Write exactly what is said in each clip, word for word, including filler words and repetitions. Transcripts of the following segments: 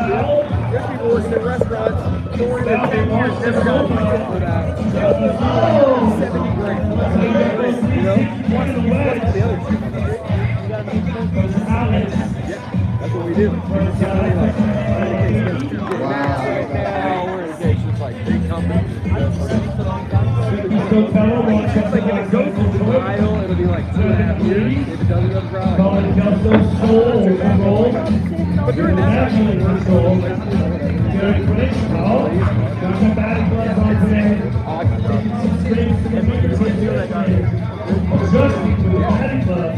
There's people in the restaurants going to ten years, never got money for that. seventy grand. You know? One of the other two. Yeah, that's what we do. Wow. Like big companies, you know, it's like if it goes to the aisle, it'll be like two and a half years. If it doesn't go to the aisle, but during that time, you know,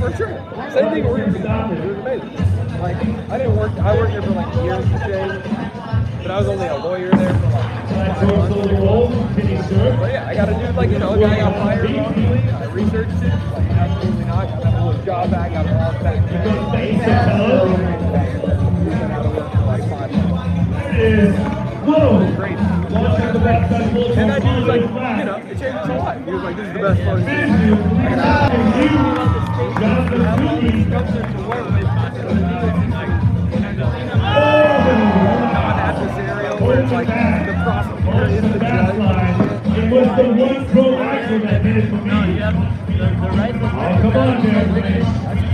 for sure. Same thing we're going to do. It was amazing. Like, I didn't work, I worked there for like years and change, but I was only a lawyer there for like. Well, yeah, I got to do, like, you know, a guy got fired wrongfully, I researched it, like, absolutely not, got that little job back, got lost back there. Like, five months. Great. And that dude was like, you know, it changed his life. He was like, this is the best part of the game. I got to have all these dumpsters to work with, where it's like the prosecutor is the judge. It was the one pro wrestler that did it for me. No, yep. The, the right foot. Oh, come on, man.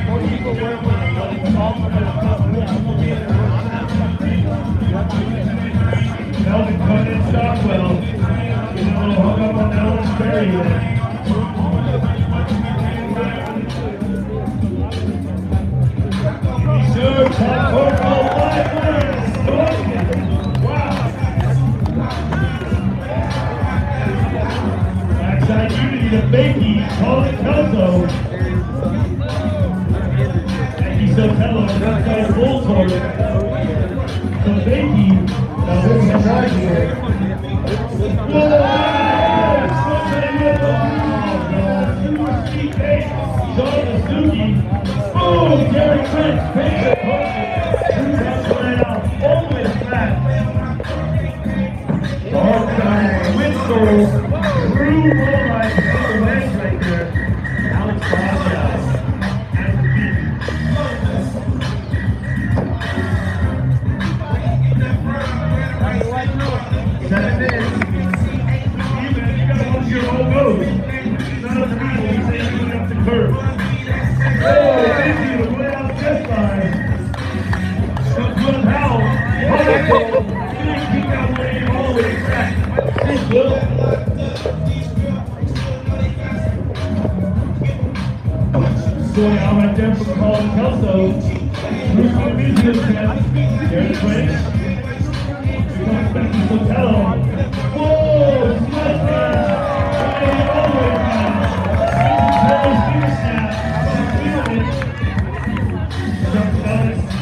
Most people work with it. All the time. Melvin Cunningham and Stockwell. You know, hung up on Ellen's barrier. Sir, top four, all five winners. Backside unity to Becky Sotelo. Becky Sotelo, backside full torque. So Becky, now who's the drive here? Whoa! Boom! Gary Prince, Baker, Bush, two thousand nine, always fast. Dark Winslow. True world life the matchmaker, Alex Broskow has the beat. Seven minutes. You gotta watch your own goals. None of the people are saying you're going up the curve. Oh, thank you. Way out just by. So good, Powell. Wonderful. You didn't keep that way all the way back. Thank you. Going out right there from Colin Kelso. Who's going to be the good man? Gary Quinn. We're going back to Sotelo. Whoa! Smash there! All the way around.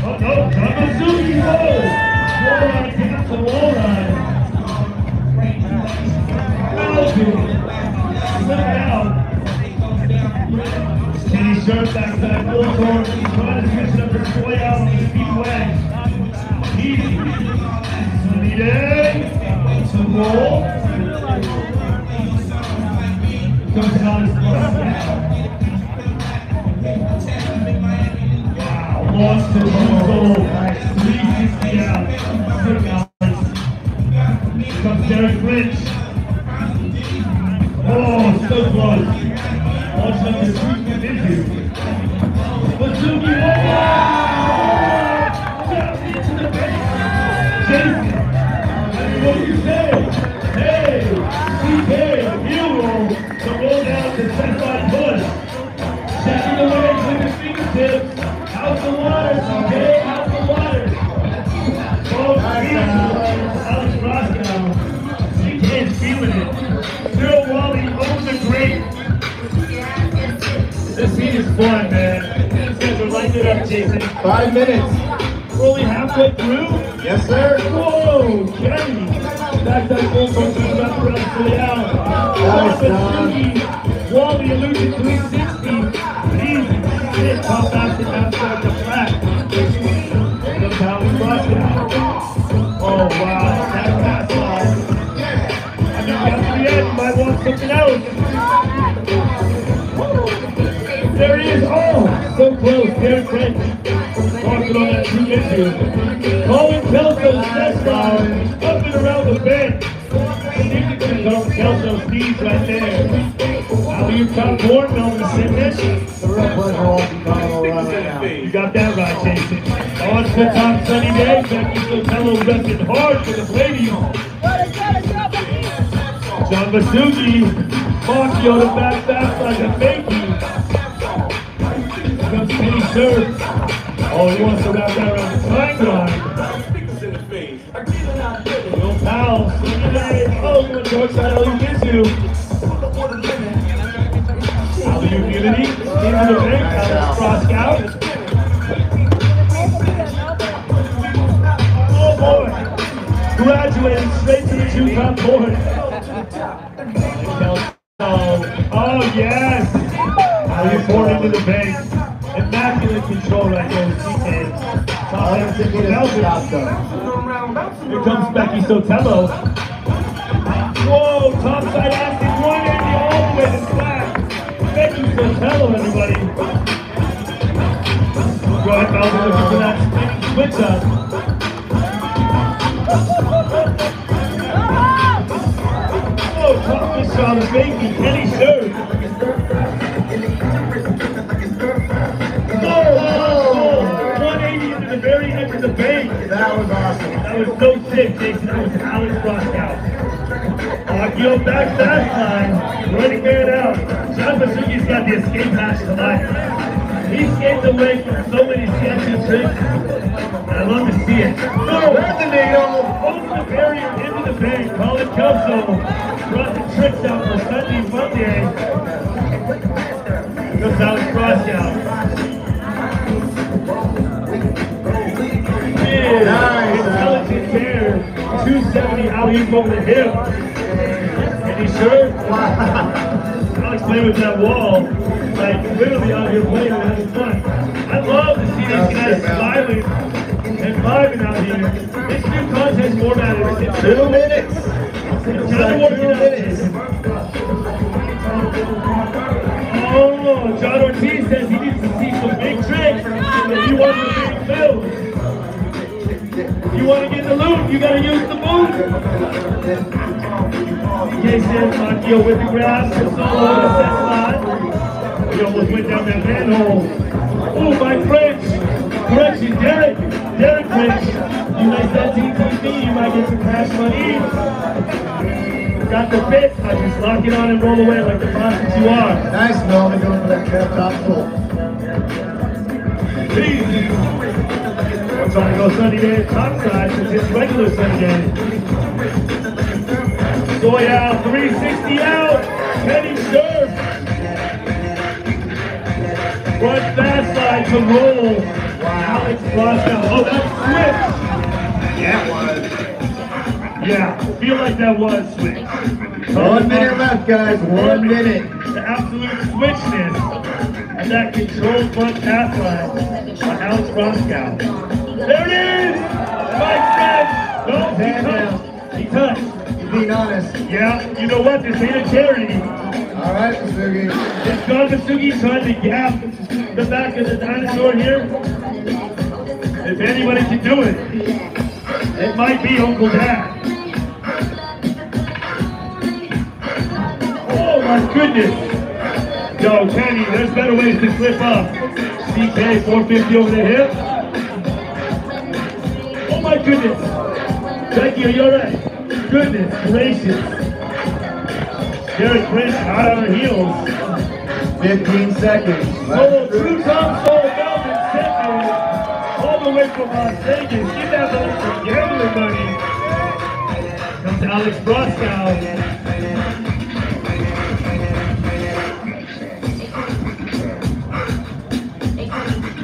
Oh, no! Namazuki! Whoa! Whoa! Down the wall line. Malibu. Smack out. Kenny Scherf backside full court. He's trying to catch up his boy out on his deep way. He's needed some roll. Comes out his butt. Wow, lost to Lonzo. three sixty out. Here comes Derek Rich. Oh, so close. Also, the truth is in you. But you be into the base. Jason, I know you fail. Hey, C K, Hero, the roll down to set by push. Checking the legs with his fingertips. Out the water, C K, out the water. Both beautiful. Alex Broskow. C K is feeling it. Zero Wally owns the great. This heat is fun, man. These guys are lighting it up, Jason. Five minutes. We're only halfway through? Yes, sir. Whoa, Kenny. Backside full from two, left around to the out. Nice, Don. Wall the illusion three sixty. Easy. Shit, pop back to backside the flat. Look how we lost it out. Oh, wow. That pass off. I think that's the end. Might want something else. There he is! Oh! So close, Derek Prince. Walking on that two-inch. Colin Kelso step down, up and around the bend. Kelso Steve's right there. Now you've got more Melvin Simmons. The real pleasure all the time all right. You got that right, Jason. On oh, the top sunny day, Becky Sotelo resting hard for the Palladium. John Masucci, Makio to back back like a fakie. Comes Kenny Scherf. Oh, he wants to wrap that around the timeline. Will Powell, oh, you're on George side, all you get to. How do you unity? Into the bank, Alex Broskow. Oh boy, graduating straight to the two-top board. Oh yes! Now you poured into the bank. Immaculate control right there with C ten. Top end to Kelvin. Here comes Becky Sotelo. Whoa! Topside acid one eighty all the way to slack. Becky Sotelo, everybody. Brian Bowser looking for that switch up. Toughest shot of making Kenny Scherf. Oh, one eighty into the very end of the bank. That was awesome. That was so sick, Jason. That was Alex Broskow. Makio back that time, running man out. John Masucci's got the escape hatch tonight. He escaped away from so many sketches and tricks. I love to see it. No, that's the nail. Over the barrier into the bank. Colin Kelso. Brought the tricks out for Sunday, Monday. Goes out and cross out. Yeah, nice. Intelligent pair. two seventy out here from the hip. And he's sure. Alex playing with that wall. Like, literally out here playing with his fun. I love to see these guys smiling and vibing out here. This new contest format is two minutes. Oh, John Ortiz says he needs to see some big tricks. If you want the big fill, if you want to get the loop, you gotta use the move. D K says Makio with the grab, solo on the set spot. He almost went down that manhole. Oh, my French. Correction, Derek. Derek French. You make that T T V, you might get some cash money. Got the fit, I just lock it on and roll away like the boss that you are. Nice, Melvin, going for that cap top full. I'm trying to go Sunday day at top side since it's regular Sunday. Soy out, three sixty out, Kenny Scherf. Front fast side to roll. Wow. Alex Broskow. Oh, that switch. Yeah, I feel like that was switch. One minute left, guys. One minute. The absolute switchness and that controlled front pass line by Alex Broskow. There it is! Right stretch! No, he touched. He touched. You're being honest. Yeah, you know what? This ain't a charity. All right, Masugi. Is John Masugi trying to gap the back of the dinosaur here? If anybody can do it, it might be Uncle Dad. Oh my goodness! Yo, Kenny, there's better ways to slip up. C K four fifty over the hip. Oh my goodness! Becky, are you alright? Goodness gracious! Derek Prince out on her heels. fifteen seconds. Oh, two top soul Melvin Simmons. All the way from Las Vegas. Get that ball from gambling money. Comes to Alex Broskow.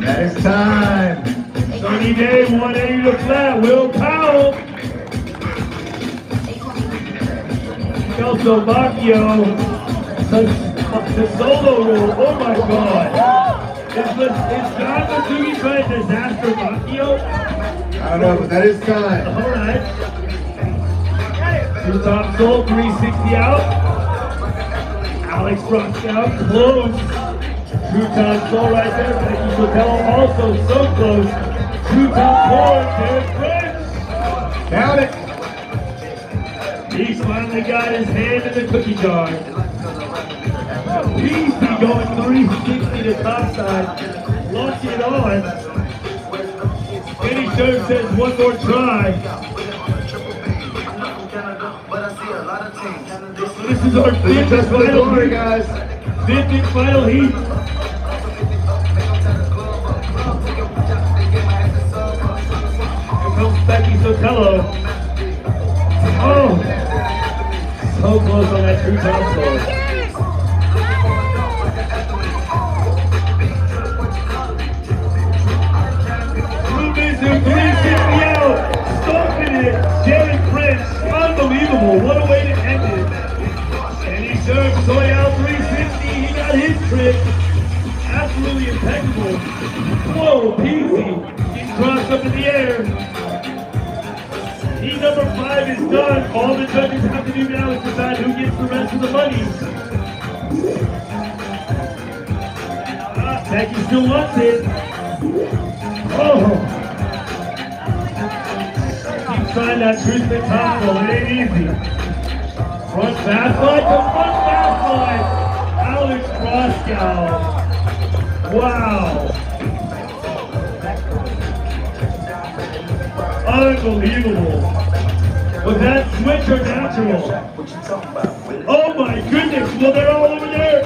That is time. Sunny day, one eighty to flat. Will Powell. Kelso Makio. The solo roll. Oh my God. Is, is John Masucci trying to disaster Makio? I don't know, but that is time. All right. Two top soul, three sixty out. Alex Broskow close. Two-time goal right there. Becky Sotelo also so close. Two-time goal, Derek Prince. Count it. He's finally got his hand in the cookie jar. He's been going three sixty to top side. Launching it on. Kenny Scherf says one more try. So this is our fifth and final heat, guys. Fifth and final heat. Becky Sotelo. Oh! So close on that two top score. Moves to three sixty out. Stopping it. Jared Prince. Unbelievable. What a way to end it. And he serves Soy out three sixty. He got his trick. Absolutely impeccable. Whoa, peasy. He crossed up in the air. Heat number five is done. All the judges have to do now is decide who gets the rest of the money. Ah, Becky still wants it. Oh! Keep trying that truth to top roll. It ain't easy. Front fast line to front fast line. Alex Broskow. Wow. Unbelievable. Was that switch or natural? Oh my goodness. Well, they're all over there.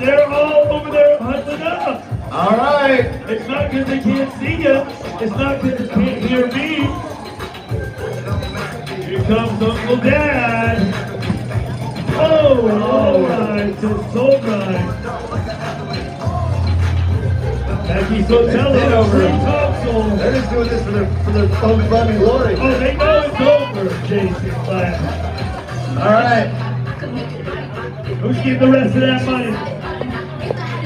They're all over there hustling up. All right. It's not because they can't see you. It's not because they can't hear me. Here comes Uncle Dad. Oh, all right. Just all right. Becky Sotelo over it. They're just doing this for their for their own fun and glory. Oh, they know it's over, Jason. All right. Who's getting the rest of that money?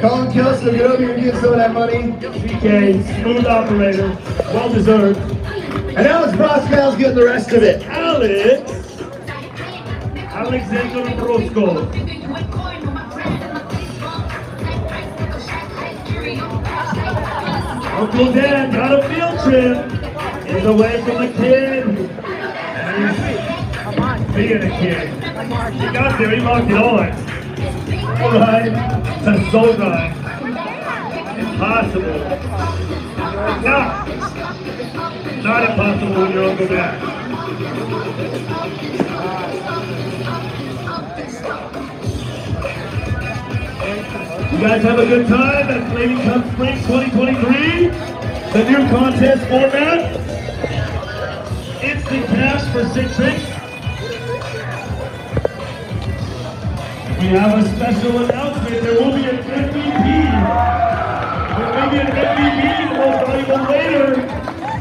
Colin Kelso, get over here and get some of that money. G K, smooth operator, well deserved. And Alex Broskow's getting the rest of it. Alex, Alexander Broskow. Uncle Dan got a field trip. Is away from the kid. He's being a kid. He got there, he locked it on. Alright, that's so nice. Impossible. Not, not impossible when you're Uncle Dan. You guys have a good time at Blading Cup Spring twenty twenty-three, the new contest format. Instant cash for six tricks. We have a special announcement. There will be an M V P. There will be an M V P, the most valuable player,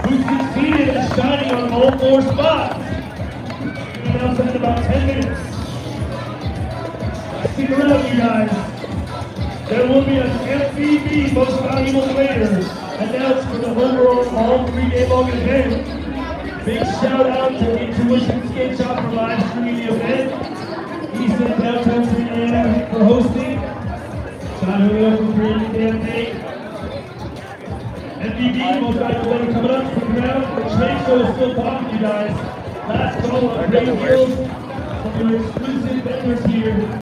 who succeeded in shining on all four spots. We announce it in about ten minutes. Stick around, you guys. There will be an M V P, most valuable player, announced for the overall all three-day long event. Big shout out to Intuition Skate Shop for live streaming the event. Easton Downtown Street Indiana for hosting. Shout out for creating the day. M V P, most valuable player, coming up from the ground. The trade show is still popping, you guys. Last call on great deals from your exclusive vendors here.